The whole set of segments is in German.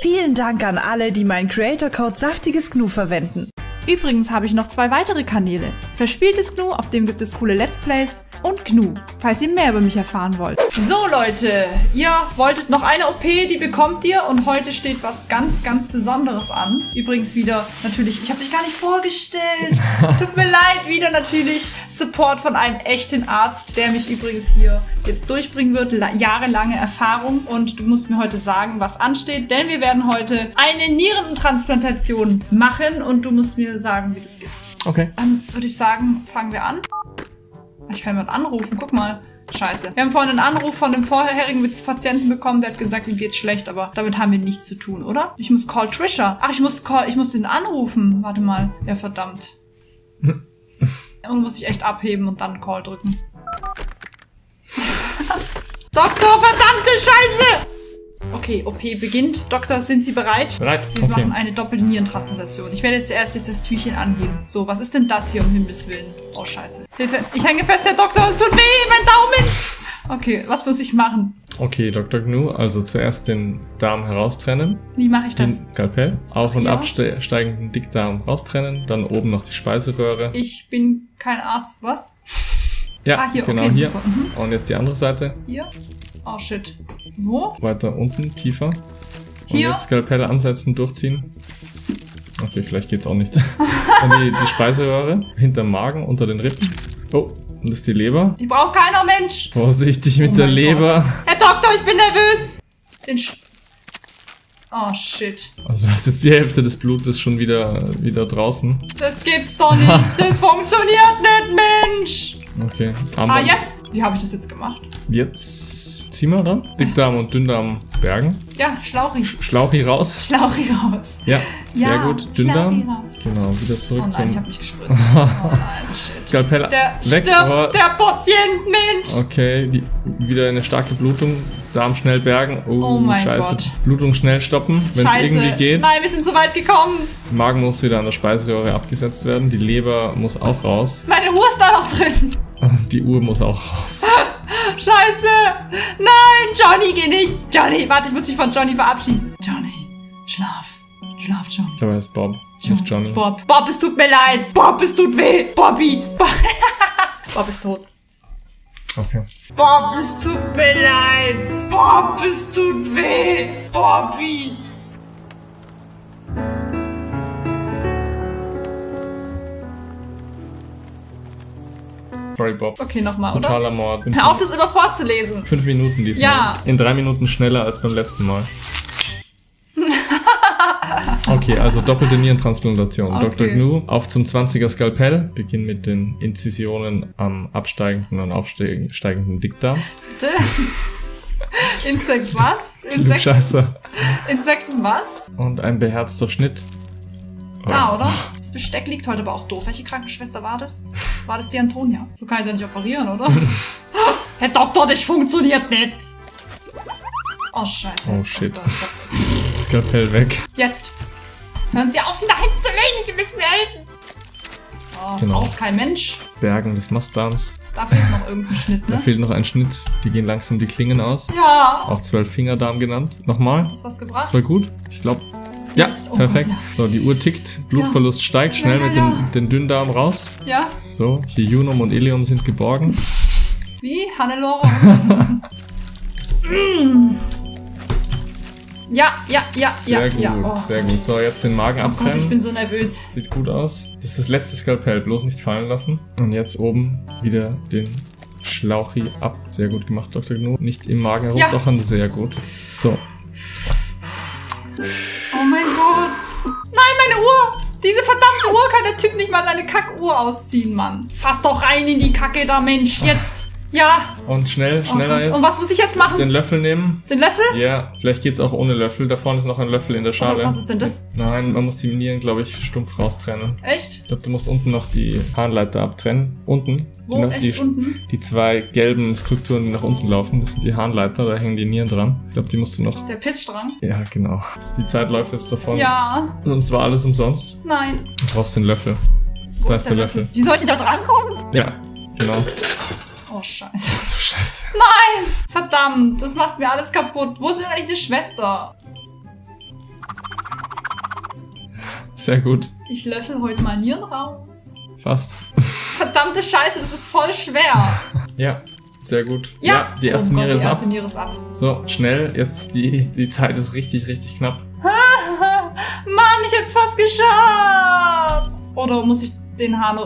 Vielen Dank an alle, die meinen Creator-Code saftiges Gnu verwenden. Übrigens habe ich noch 2 weitere Kanäle. Verspieltes Gnu, auf dem gibt es coole Let's Plays, und Gnu, falls ihr mehr über mich erfahren wollt. So Leute, ihr wolltet noch eine OP, die bekommt ihr, und heute steht was ganz, ganz Besonderes an. Übrigens wieder, natürlich, ich habe dich gar nicht vorgestellt. Tut mir leid, wieder natürlich Support von einem echten Arzt, der mich übrigens hier jetzt durchbringen wird. Jahrelange Erfahrung, und du musst mir heute sagen, was ansteht, denn wir werden heute eine Nierentransplantation machen und du musst mir sagen, wie das geht. Okay. Dann würde ich sagen, fangen wir an. Ich kann jemanden anrufen, guck mal. Scheiße. Wir haben vorhin einen Anruf von dem vorherigen Patienten bekommen, der hat gesagt, ihm geht's schlecht, aber damit haben wir nichts zu tun, oder? Ich muss call Trisha. Ach, ich muss den anrufen. Warte mal. Ja, verdammt. Und muss ich echt abheben und dann call drücken. Doktor, verdammte Scheiße! Okay, OP beginnt. Doktor, sind Sie bereit? Bereit. Wir machen eine doppelte Nierentransplantation. Ich werde jetzt das Tüchchen anheben. So, was ist denn das hier, um Himmels Willen? Oh, scheiße. Hilfe. Ich hänge fest, Herr Doktor. Es tut weh, mein Daumen. Okay, was muss ich machen? Okay, Doktor Gnu, also zuerst den Darm heraustrennen. Wie mache ich das? Den Skalpell. Auf- und absteigenden Dickdarm raustrennen. Dann oben noch die Speiseröhre. Ich bin kein Arzt, was? Ja, hier, genau, okay, hier. Mhm. Und jetzt die andere Seite. Hier. Oh shit. Wo? Weiter unten, tiefer. Hier? Und jetzt Skalpelle ansetzen, durchziehen. Okay, vielleicht geht's auch nicht. Und die Speiseröhre hinterm Magen, unter den Rippen. Oh, und das ist die Leber. Die braucht keiner, Mensch! Vorsichtig mit der Leber. Herr Doktor, ich bin nervös! Oh shit. Also du hast jetzt die Hälfte des Blutes schon wieder draußen. Das gibt's doch nicht! Das funktioniert nicht, Mensch! Okay. Ah, jetzt? Wie habe ich das jetzt gemacht? Jetzt... Zimmer dran. Dickdarm und Dünndarm bergen. Ja, schlauchig. Schlauchi raus. Schlauchi raus. Ja, sehr gut. Dünndarm. Genau, wieder zurück zum... Oh nein, ich hab mich gespritzt. Oh nein, shit. Skalpell weg. Der Patient, Mensch. Okay, wieder eine starke Blutung. Darm schnell bergen. Oh mein Scheiße. Gott. Blutung schnell stoppen, wenn es irgendwie geht. Nein, wir sind so weit gekommen. Magen muss wieder an der Speiseröhre abgesetzt werden. Die Leber muss auch raus. Meine Uhr ist da noch drin. Die Uhr muss auch raus. Scheiße! Nein, Johnny, geh nicht! Johnny, warte, ich muss mich von Johnny verabschieden. Johnny, schlaf. Schlaf, Johnny. Ich glaube, er ist Bob, nicht Johnny. Bob. Bob, es tut mir leid. Bob, es tut weh. Bobby. Bob ist tot. Okay. Bob, es tut mir leid. Bob, es tut weh. Bobby. Sorry, Bob. Okay, nochmal, oder? Totaler Mord. Hör auf, das immer vorzulesen. 5 Minuten diesmal. Ja. In 3 Minuten schneller als beim letzten Mal. Okay, also doppelte Nierentransplantation. Okay. Doktor Gnu, auf zum 20er Skalpell. Beginn mit den Inzisionen am absteigenden und aufsteigenden Dickdarm. Bitte? Insekt was? Insekten was? Und ein beherzter Schnitt. Ah, oder? Das Besteck liegt heute aber auch doof. Welche Krankenschwester war das? War das die Antonia? So kann ich doch nicht operieren, oder? Herr Doktor, das funktioniert nicht! Oh, scheiße. Oh, shit. Das Skalpell weg. Jetzt! Hören Sie auf, Sie da hinten zu legen! Sie müssen mir helfen! Oh, genau. Auch kein Mensch. Bergen des Mastdarms. Da fehlt noch irgendein Schnitt, ne? Da fehlt noch ein Schnitt. Die gehen langsam die Klingen aus. Ja! Auch 12-Fingerdarm genannt. Nochmal. Hast du was gebracht? Das war gut. Ich glaube... Ja, oh perfekt. Gott, ja. So, die Uhr tickt, Blutverlust steigt, schnell mit den Dünndarm raus. Ja. So, die Junum und Ileum sind geborgen. Wie? Hannelore? Sehr gut. So, jetzt den Magen abtrennen. Gott, ich bin so nervös. Sieht gut aus. Das ist das letzte Skalpell, bloß nicht fallen lassen. Und jetzt oben wieder den Schlauchi ab. Sehr gut gemacht, Dr. Gnu. Nicht im Magen herumstochern, sehr gut. So. Oh mein Gott. Nein, meine Uhr. Diese verdammte Uhr kann der Typ nicht mal seine Kackuhr ausziehen, Mann. Fass doch rein in die Kacke da, Mensch. Jetzt. Ja. Und schneller jetzt. Und was muss ich jetzt machen? Den Löffel nehmen. Den Löffel? Ja. Vielleicht geht's auch ohne Löffel. Da vorne ist noch ein Löffel in der Schale. Was ist denn das? Nein, man muss die Nieren, glaube ich, stumpf raustrennen. Echt? Ich glaube, du musst unten noch die Harnleiter abtrennen. Unten. Wo? Echt unten? Die 2 gelben Strukturen, die nach unten laufen, das sind die Harnleiter, da hängen die Nieren dran. Ich glaube, die musst du noch... Der Pissstrang? Ja, genau. Die Zeit läuft jetzt davon. Ja. Sonst war alles umsonst. Nein. Du brauchst den Löffel. Wo ist der Löffel? Wie soll ich da drankommen? Ja, genau. Oh, Scheiße. Ach du Scheiße. Nein! Verdammt, das macht mir alles kaputt. Wo ist denn eigentlich eine Schwester? Sehr gut. Ich löffel heute mal Nieren raus. Fast. Verdammte Scheiße, das ist voll schwer. Ja, sehr gut. Ja, die erste Niere ist ab. So, schnell. Jetzt die Zeit ist richtig, richtig knapp. Mann, ich hätte es fast geschafft. Oder muss ich den Hahn...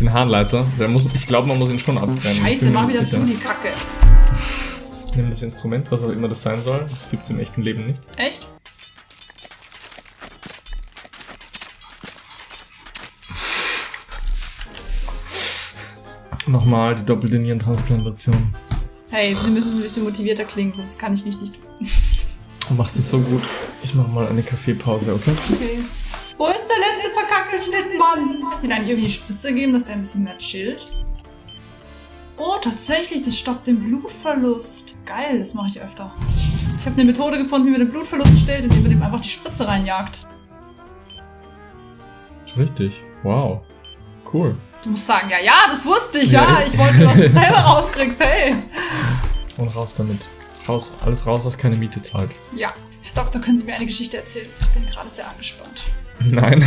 den Hahnleiter. Ich glaube, man muss ihn schon abtrennen. Scheiße, mach wieder zu, die Kacke. Nimm das Instrument, was auch immer das sein soll. Das gibt's im echten Leben nicht. Echt? Nochmal die doppelte Nierentransplantation. Hey, wir müssen ein bisschen motivierter klingen, sonst kann ich nicht tun. Du machst es so gut. Ich mach mal eine Kaffeepause, okay? Okay. Wo ist der letzte verkackte Schnittmann? Ich will eigentlich irgendwie eine Spritze geben, dass der ein bisschen mehr chillt. Oh, tatsächlich, das stoppt den Blutverlust. Geil, das mache ich öfter. Ich habe eine Methode gefunden, wie man den Blutverlust stillt, indem man dem einfach die Spritze reinjagt. Richtig. Wow. Cool. Du musst sagen, ja, ja, das wusste ich, ja. Ich wollte nur, dass du selber rauskriegst, hey. Und raus damit. Raus, alles raus, was keine Miete zahlt. Ja. Herr Doktor, können Sie mir eine Geschichte erzählen? Ich bin gerade sehr angespannt. Nein.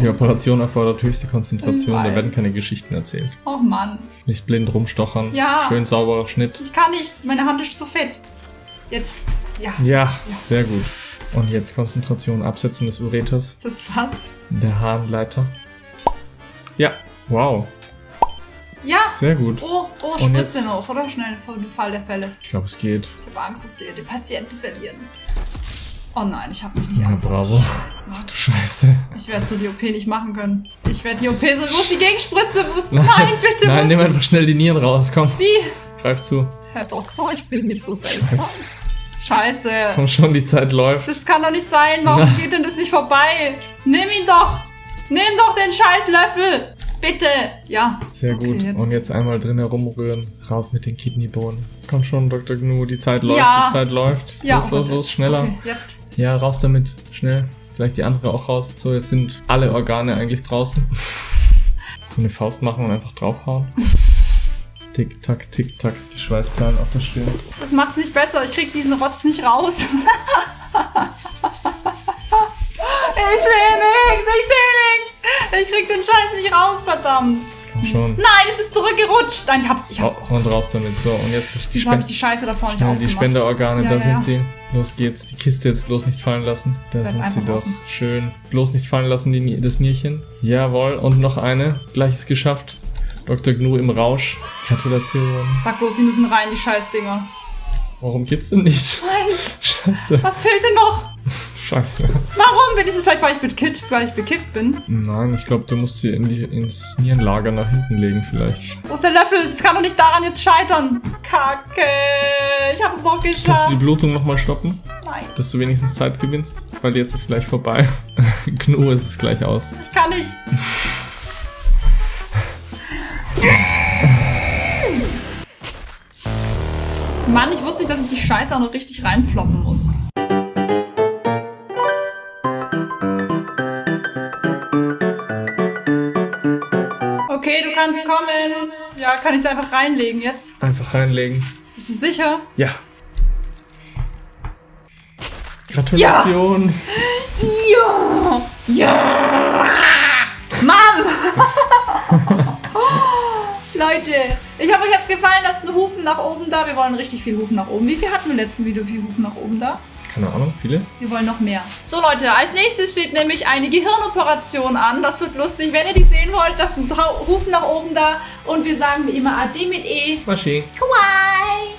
Die Operation erfordert höchste Konzentration, da werden keine Geschichten erzählt. Oh Mann. Nicht blind rumstochern. Ja. Schön sauberer Schnitt. Ich kann nicht, meine Hand ist zu fett. Jetzt. Ja. Ja, sehr gut. Und jetzt Konzentration, Absetzen des Ureters. Das war's. Der Harnleiter. Ja, wow. Ja. Sehr gut. Oh, Spritze jetzt? Noch, oder? Schnell vor dem Fall der Fälle. Ich glaube, es geht. Ich habe Angst, dass die Patienten verlieren. Oh nein, ich habe mich nicht ernsthaft. Bravo. Scheiße. Ach du Scheiße. Ich werde so die OP nicht machen können. Ich werde die OP so... Ich muss die Gegenspritze... Nein, bitte. Nein, nimm einfach schnell die Nieren raus, komm. Wie? Greif zu. Herr Doktor, ich bin nicht so seltsam. Scheiße. Komm schon, die Zeit läuft. Das kann doch nicht sein. Warum geht denn das nicht vorbei? Nimm ihn doch. Nimm doch den scheiß Löffel. Bitte. Ja. Sehr gut. Jetzt. Und jetzt einmal drin herumrühren. Rauf mit den Kidneybohnen. Komm schon, Doktor Gnu. Die Zeit läuft. Ja. Die Zeit läuft. Ja, los, schneller. Okay, jetzt. Ja, raus damit. Schnell. Vielleicht die andere auch raus. So, jetzt sind alle Organe eigentlich draußen. So eine Faust machen und einfach draufhauen. Tick, tack, tick, tack. Die Schweißperlen auf der Stirn. Das macht nicht besser. Ich krieg diesen Rotz nicht raus. Ich seh nix. Ich seh nix. Ich krieg den Scheiß nicht raus, verdammt. Komm schon. Nein, es ist zurückgerutscht. Nein, ich hab's. Und raus damit. So, und jetzt die Spende. Die Scheiße da vorne nicht aufgemacht. Die Spenderorgane, ja, da sind sie. Los geht's. Die Kiste jetzt bloß nicht fallen lassen. Da sind sie doch. Schön. Bloß nicht fallen lassen, das Nierchen. Jawohl. Und noch eine. Gleiches geschafft. Doktor Gnu im Rausch. Gratulation. Sag bloß, sie müssen rein, die Scheißdinger. Warum geht's denn nicht? Nein. Scheiße. Was fehlt denn noch? Scheiße. Warum? Wenn ich es vielleicht, weil ich bekifft bin? Nein, ich glaube, du musst sie ins Nierenlager nach hinten legen vielleicht. Wo ist der Löffel? Das kann doch nicht daran jetzt scheitern. Kacke. Ich hab's doch geschafft. Kannst du die Blutung nochmal stoppen? Nein. Dass du wenigstens Zeit gewinnst? Weil jetzt ist gleich vorbei. Gnu ist es gleich aus. Ich kann nicht. Mann, ich wusste nicht, dass ich die Scheiße auch noch richtig reinfloppen muss. Okay, du kannst kommen. Ja, kann ich es einfach reinlegen jetzt? Einfach reinlegen. Bist du sicher? Ja. Gratulation. Ja. Ja. Ja. Mann. Leute, ich hoffe, euch hat es gefallen. Lasst einen Hufen nach oben da. Wir wollen richtig viel Hufen nach oben. Wie viel hatten wir im letzten Video? Wie viel Hufen nach oben da? Keine Ahnung, viele. Wir wollen noch mehr. So Leute, als nächstes steht nämlich eine Gehirnoperation an. Das wird lustig. Wenn ihr die sehen wollt, lasst einen Hufen nach oben da. Und wir sagen wie immer Ade mit E. Waschee. Kawaii.